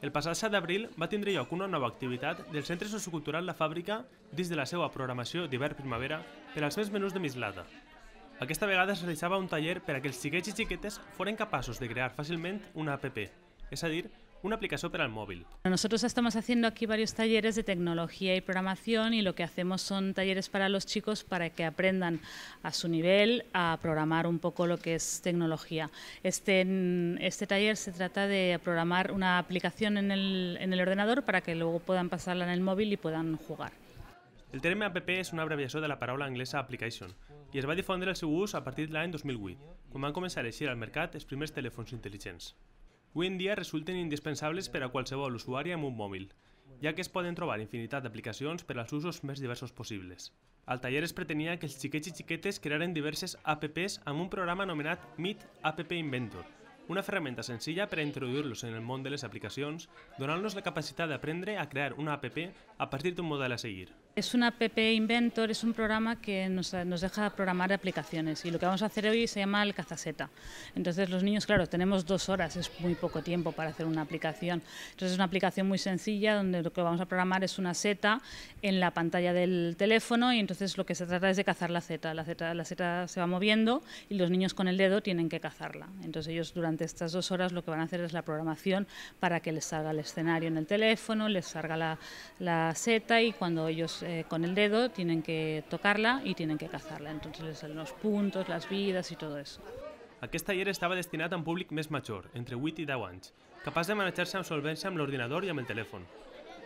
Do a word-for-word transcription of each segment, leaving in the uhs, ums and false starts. El passat set d'abril va tindre lloc una nova activitat del Centre Sociocultural La Fàbrica dins de la seva programació d'hivern-primavera per als més menús de Mislata. Aquesta vegada es realitzava un taller per a que els xiquets i xiquetes foren capaços de crear fàcilment una app, és a dir, una aplicación para el móvil. Nosotros estamos haciendo aquí varios talleres de tecnología y programación, y lo que hacemos son talleres para los chicos para que aprendan a su nivel a programar un poco lo que es tecnología. Este, este taller se trata de programar una aplicación en el, en el ordenador para que luego puedan pasarla en el móvil y puedan jugar. El terme app és una abreviació de la paraula anglesa application i es va difondre el seu ús a partir de l'any dos mil vuit, quan van començar a eixir al mercat els primers telèfons intel·ligents. Hoy en día resulten indispensables para qualsevol usuario en un móvil, ya que es pueden trobar infinitat d'aplicacions per als usos més diversos possibles. Al taller es pretenia que els xiquets i xiquetes crearen diverses apps amb un programa anomenat Meet A P P Inventor, una ferramenta senzilla per a introduir-los en el món de les aplicacions, donant-los la capacitat d'aprendre a crear una app a partir d'un model a seguir. Es una app Inventor, es un programa que nos, nos deja programar aplicaciones, y lo que vamos a hacer hoy se llama el cazaseta. Entonces los niños, claro, tenemos dos horas, es muy poco tiempo para hacer una aplicación. Entonces es una aplicación muy sencilla donde lo que vamos a programar es una seta en la pantalla del teléfono, y entonces lo que se trata es de cazar la seta. La seta, la seta se va moviendo y los niños con el dedo tienen que cazarla. Entonces ellos durante estas dos horas lo que van a hacer es la programación para que les salga el escenario en el teléfono, les salga la, la seta, y cuando ellos Eh, con el dedo tienen que tocarla y tienen que cazarla. Entonces les salen los puntos, las vidas y todo eso. Aquest taller estava destinat a un públic més major, entre vuit i deu anys, capaç de manejar-se amb solvència amb l'ordinador i amb el telèfon.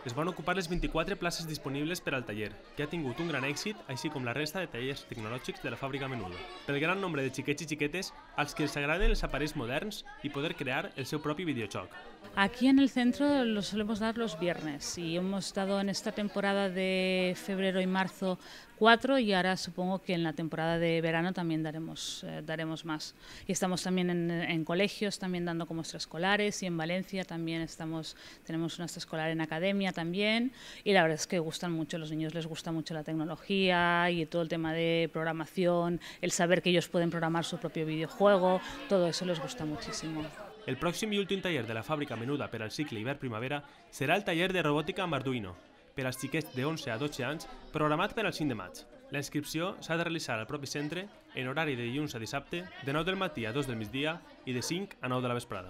Es van ocupar les vint-i-quatre places disponibles per al taller, que ha tingut un gran èxit, així com la resta de tallers tecnològics de La Fàbrica Menuda, pel gran nombre de xiquets i xiquetes als que els agraden els aparells moderns i poder crear el seu propi videojoc. Aquí en el centro lo solemos dar los viernes, y hemos dado en esta temporada de febrero y marzo cuatro, y ahora supongo que en la temporada de verano también daremos, eh, daremos más. Y estamos también en, en colegios, también dando como extraescolares, y en Valencia también estamos, tenemos una extraescolar en academia también, y la verdad es que gustan mucho, los niños les gusta mucho la tecnología y todo el tema de programación, el saber que ellos pueden programar su propio videojuego, todo eso les gusta muchísimo. El próximo y último taller de La Fàbrica Menuda per al cicle hivern-primavera serà el taller de robòtica amb Arduino, per als xiquets de onze a dotze anys, programat per al cinc de maig. La inscripció s'ha de realitzar al propi centre en horari de dilluns a dissabte, de nou del matí a dos del migdia i de cinc a nou de la vesprada.